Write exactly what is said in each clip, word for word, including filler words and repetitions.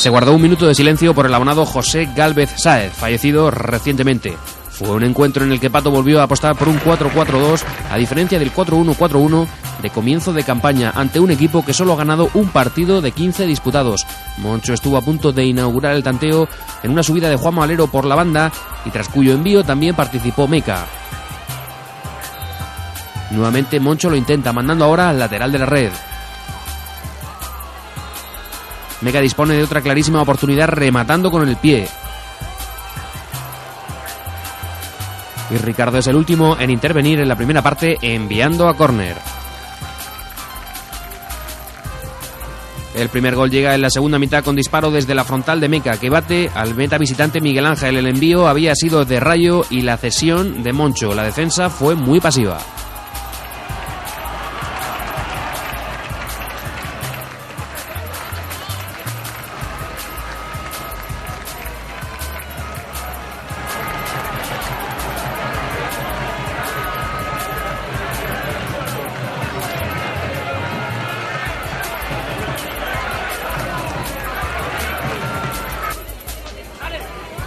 se guardó un minuto de silencio por el abonado José Gálvez Sáez, fallecido recientemente. Fue un encuentro en el que Pato volvió a apostar por un cuatro cuatro dos, a diferencia del cuatro uno cuatro uno de comienzo de campaña, ante un equipo que solo ha ganado un partido de quince disputados. Moncho estuvo a punto de inaugurar el tanteo en una subida de Juanma Alero por la banda, y tras cuyo envío también participó Meca. Nuevamente Moncho lo intenta, mandando ahora al lateral de la red. Meca dispone de otra clarísima oportunidad rematando con el pie. Y Ricardo es el último en intervenir en la primera parte, enviando a córner. El primer gol llega en la segunda mitad con disparo desde la frontal de Meca, que bate al meta visitante Miguel Ángel. El envío había sido de Rayo y la cesión de Moncho. La defensa fue muy pasiva.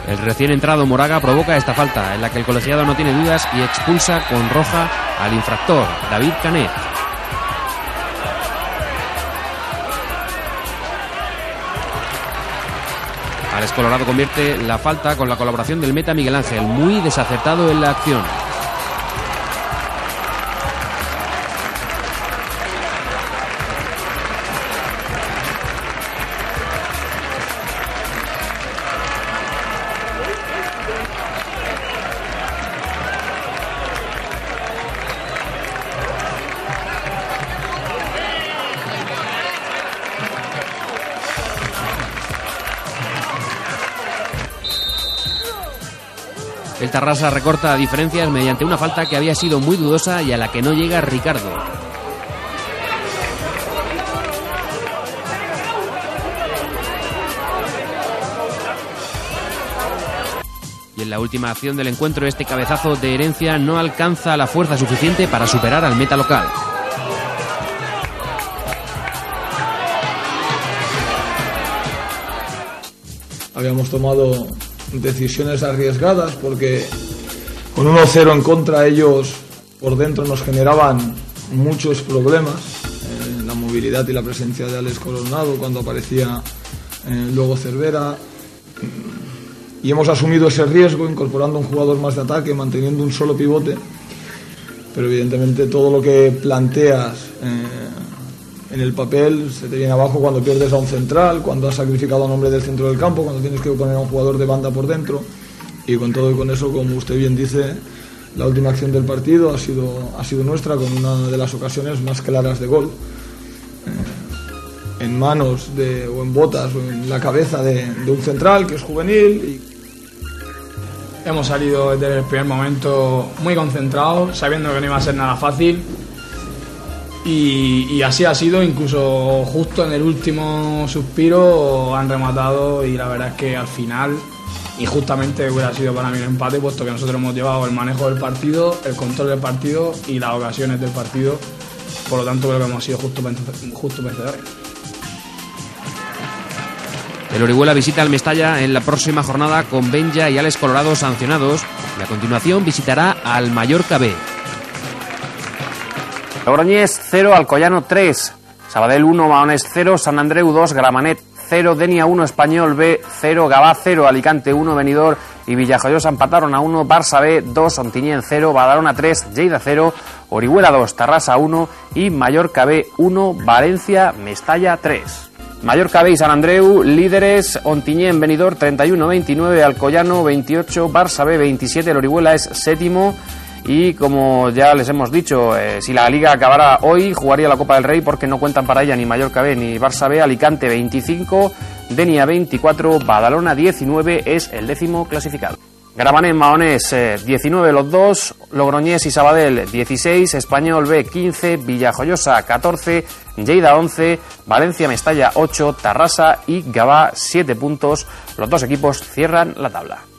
El recién entrado Moraga provoca esta falta, en la que el colegiado no tiene dudas y expulsa con roja al infractor, David Canet. Àlex Colorado convierte la falta con la colaboración del meta Miguel Ángel, muy desacertado en la acción. El Terrassa recorta a diferencias mediante una falta que había sido muy dudosa y a la que no llega Ricardo. Y en la última acción del encuentro, este cabezazo de herencia no alcanza la fuerza suficiente para superar al meta local. Habíamos tomado decisiones arriesgadas porque con uno cero en contra ellos por dentro nos generaban muchos problemas, eh, la movilidad y la presencia de Àlex Colorado cuando aparecía eh, luego Cervera, y hemos asumido ese riesgo incorporando un jugador más de ataque, manteniendo un solo pivote, pero evidentemente todo lo que planteas eh, en el papel se te viene abajo cuando pierdes a un central, cuando has sacrificado a un hombre del centro del campo, cuando tienes que poner a un jugador de banda por dentro. Y con todo y con eso, como usted bien dice, la última acción del partido ha sido, ha sido nuestra, con una de las ocasiones más claras de gol, eh, en manos de, o en botas o en la cabeza de, de un central que es juvenil. Y hemos salido desde el primer momento muy concentrados, sabiendo que no iba a ser nada fácil. Y, y así ha sido, incluso justo en el último suspiro han rematado, y la verdad es que al final, y justamente hubiera sido para mí el empate, puesto que nosotros hemos llevado el manejo del partido, el control del partido y las ocasiones del partido, por lo tanto creo que hemos sido justo vencedores. El Orihuela visita al Mestalla en la próxima jornada con Benja y Àlex Colorado sancionados, y a continuación visitará al Mallorca B. Logroñés cero, Alcoyano tres, Sabadell uno, Mahonés cero, Sant Andreu dos, Gramanet cero, Denia uno, Español B cero, Gavà cero, Alicante uno, Benidorm y Villajoyosa empataron a uno, Barça B dos, Ontiñén cero, Badalona tres, Lleida cero, Orihuela dos, Terrassa uno y Mallorca B uno, Valencia Mestalla tres. Mallorca B y Sant Andreu líderes, Ontiñén, Benidorm treinta y uno veintinueve, Alcoyano veintiocho, Barça B veintisiete, el Orihuela es séptimo. Y como ya les hemos dicho, eh, si la Liga acabara hoy, jugaría la Copa del Rey, porque no cuentan para ella ni Mallorca B ni Barça B. Alicante veinticinco, Denia veinticuatro, Badalona diecinueve es el décimo clasificado. Gramanet, Mahonés eh, diecinueve los dos, Logroñés y Sabadell dieciséis, Español B quince, Villajoyosa catorce, Lleida once, Valencia Mestalla ocho, Terrassa y Gavà siete puntos. Los dos equipos cierran la tabla.